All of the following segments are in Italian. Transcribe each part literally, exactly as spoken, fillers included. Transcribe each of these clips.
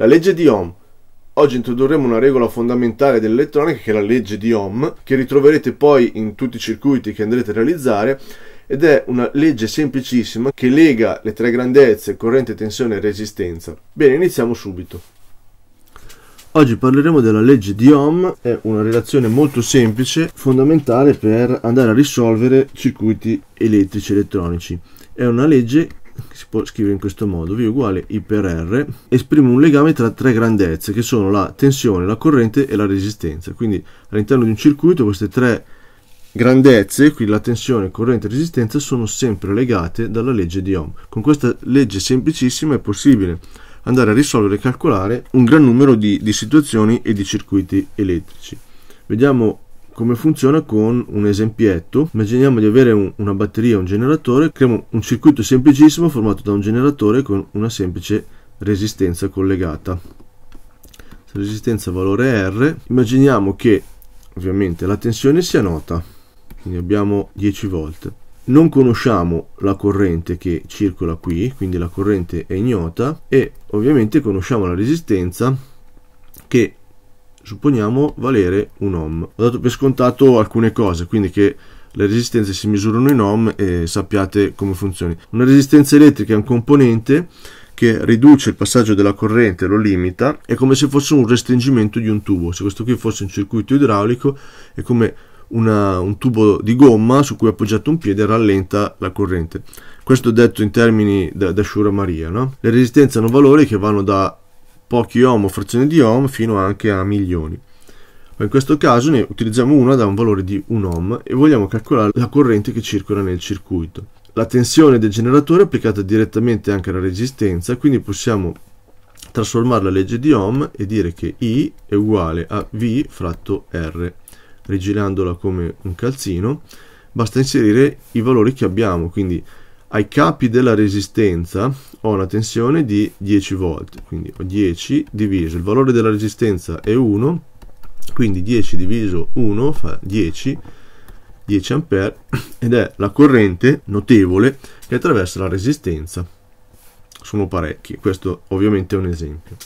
La legge di Ohm. Oggi introdurremo una regola fondamentale dell'elettronica, che è la legge di Ohm, che ritroverete poi in tutti i circuiti che andrete a realizzare, ed è una legge semplicissima che lega le tre grandezze, corrente, tensione e resistenza. Bene, iniziamo subito. Oggi parleremo della legge di Ohm, è una relazione molto semplice, fondamentale per andare a risolvere circuiti elettrici elettronici. È una legge si può scrivere in questo modo: V uguale I per R, esprime un legame tra tre grandezze che sono la tensione, la corrente e la resistenza. Quindi all'interno di un circuito queste tre grandezze, quindi la tensione, corrente e resistenza, sono sempre legate dalla legge di Ohm. Con questa legge semplicissima è possibile andare a risolvere e calcolare un gran numero di, di situazioni e di circuiti elettrici. Vediamo come funziona con un esempietto. Immaginiamo di avere un, una batteria, un generatore. Creiamo un circuito semplicissimo formato da un generatore con una semplice resistenza collegata. Resistenza valore R. Immaginiamo che ovviamente la tensione sia nota, quindi abbiamo dieci volt. Non conosciamo la corrente che circola qui, quindi la corrente è ignota, e ovviamente conosciamo la resistenza che supponiamo valere un ohm. Ho dato per scontato alcune cose, quindi che le resistenze si misurano in ohm, e sappiate come funzioni. Una resistenza elettrica è un componente che riduce il passaggio della corrente, lo limita. È come se fosse un restringimento di un tubo. Se questo qui fosse un circuito idraulico, è come una, un tubo di gomma su cui appoggiato un piede rallenta la corrente. Questo detto in termini da, da sciuramaria, no? Le resistenze hanno valori che vanno da pochi ohm o frazioni di ohm fino anche a milioni. In questo caso ne utilizziamo una da un valore di un ohm e vogliamo calcolare la corrente che circola nel circuito. La tensione del generatore è applicata direttamente anche alla resistenza, quindi possiamo trasformare la legge di Ohm e dire che I è uguale a V fratto R. Rigirandola come un calzino basta inserire i valori che abbiamo, quindi ai capi della resistenza ho una tensione di dieci volt, quindi ho dieci diviso, il valore della resistenza è uno, quindi dieci diviso uno fa dieci, dieci ampere, ed è la corrente notevole che attraversa la resistenza. Sono parecchi, questo ovviamente è un esempio.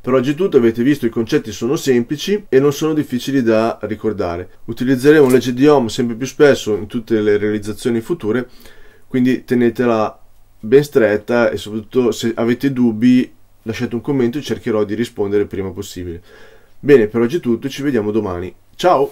Per oggi è tutto, avete visto i concetti sono semplici e non sono difficili da ricordare. Utilizzeremo la legge di Ohm sempre più spesso in tutte le realizzazioni future, quindi tenetela ben stretta e soprattutto, se avete dubbi, lasciate un commento e cercherò di rispondere il prima possibile. Bene, per oggi è tutto, ci vediamo domani. Ciao!